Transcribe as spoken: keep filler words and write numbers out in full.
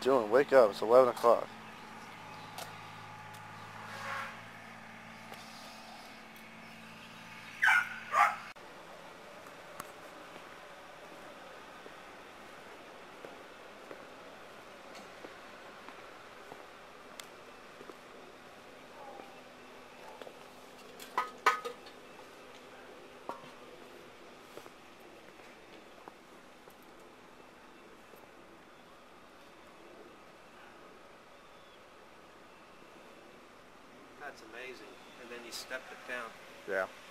doing? Wake up, it's eleven o'clock. That's amazing. And then he stepped it down. Yeah.